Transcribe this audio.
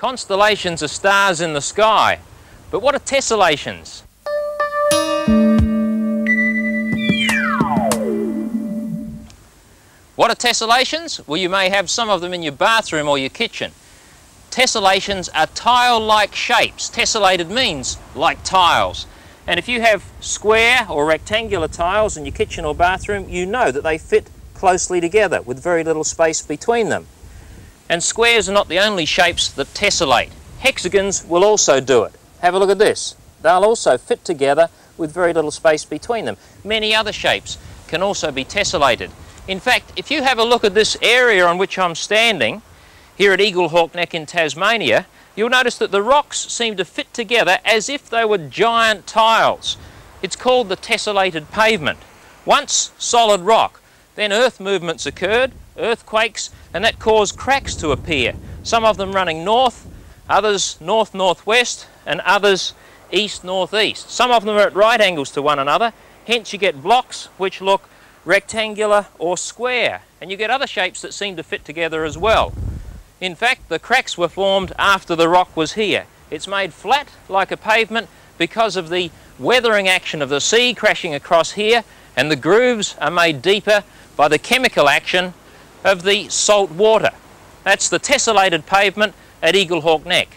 Constellations are stars in the sky, but what are tessellations? What are tessellations? Well, you may have some of them in your bathroom or your kitchen. Tessellations are tile-like shapes. Tessellated means like tiles. And if you have square or rectangular tiles in your kitchen or bathroom, you know that they fit closely together with very little space between them. And squares are not the only shapes that tessellate. Hexagons will also do it. Have a look at this. They'll also fit together with very little space between them. Many other shapes can also be tessellated. In fact, if you have a look at this area on which I'm standing, here at Eaglehawk Neck in Tasmania, you'll notice that the rocks seem to fit together as if they were giant tiles. It's called the tessellated pavement. Once solid rock, then earth movements occurred, earthquakes, and that caused cracks to appear, some of them running north, others north-northwest, and others east-northeast. Some of them are at right angles to one another, hence you get blocks which look rectangular or square, and you get other shapes that seem to fit together as well. In fact, the cracks were formed after the rock was here. It's made flat like a pavement because of the weathering action of the sea crashing across here, and the grooves are made deeper by the chemical action of the salt water. That's the tessellated pavement at Eaglehawk Neck.